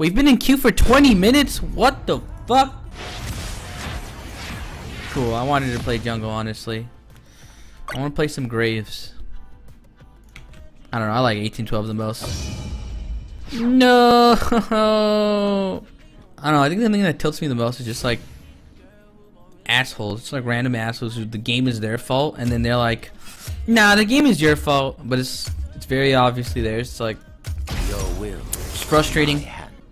We've been in queue for 20 minutes? What the fuck? Cool, I wanted to play jungle, honestly. I want to play some Graves. I don't know, I like 1812 the most. No! I don't know, I think the thing that tilts me the most is just like assholes. It's like random assholes who the game is their fault and then they're like, nah, the game is your fault, but it's very obviously theirs. It's like, it's frustrating.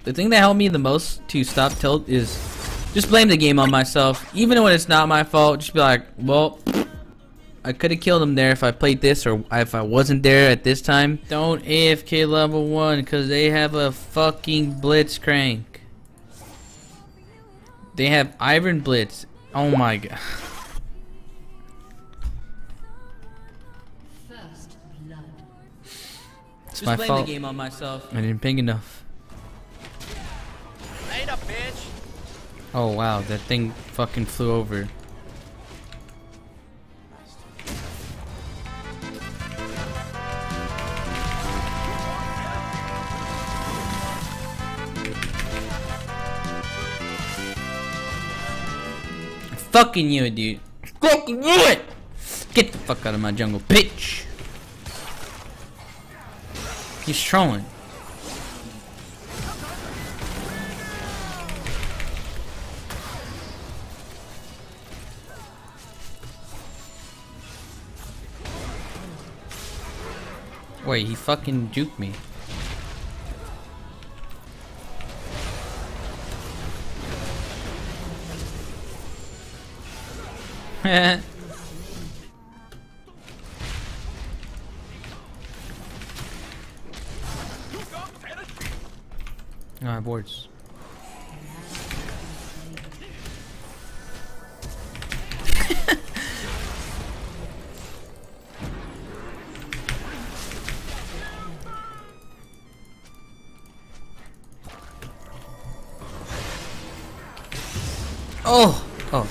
The thing that helped me the most to stop tilt is just blame the game on myself. Even when it's not my fault, just be like, well, I could have killed him there if I played this, or if I wasn't there at this time. Don't AFK level 1 because they have a fucking Blitzcrank. They have Iron Blitz. Oh my god. It's my fault. The game on myself. I didn't ping enough. Later, bitch. Oh wow, that thing fucking flew over. Fucking you, dude. Fucking you it! Get the fuck out of my jungle, bitch! He's trolling. Wait, he fucking juked me. Alright, boards. Oh! Oh.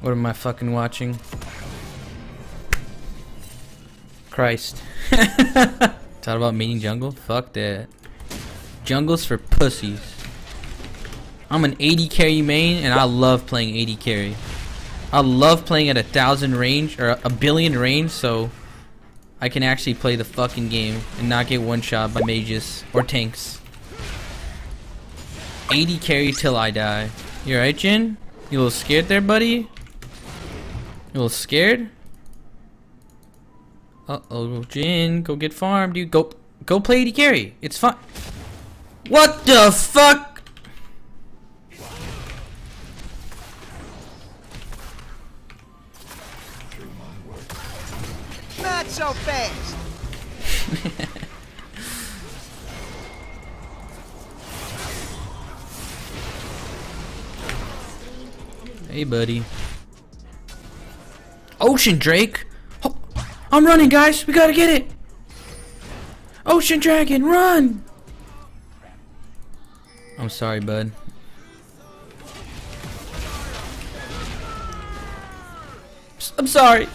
What am I fucking watching? Christ. Thought about meeting jungle? Fuck that. Jungle's for pussies. I'm an 80 carry main and I love playing 80 carry. I love playing at 1,000 range or 1,000,000,000 range, so I can actually play the fucking game and not get one shot by mages or tanks. 80 carry till I die. You alright, Jin? You a little scared there, buddy? You a little scared? Uh-oh, Jin, go get farmed, dude. Go play 80 carry. It's fine. What the fuck? Not so fast. Hey, buddy. Ocean Drake! Oh, I'm running, guys! We gotta get it! Ocean Dragon, run! I'm sorry, bud. I'm sorry!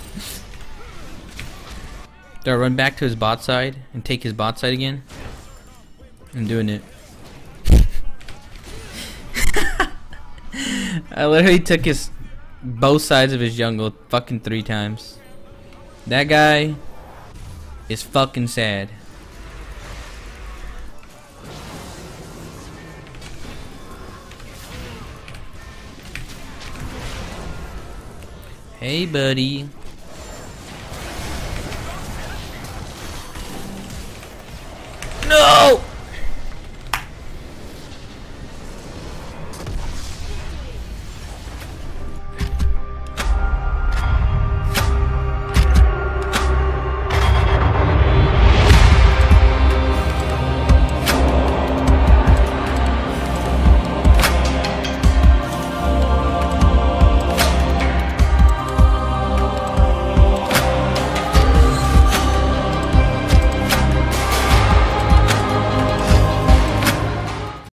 Do I run back to his bot side and take his bot side again? I'm doing it. I literally took his... both sides of his jungle fucking 3 times. That guy is fucking sad. Hey, buddy.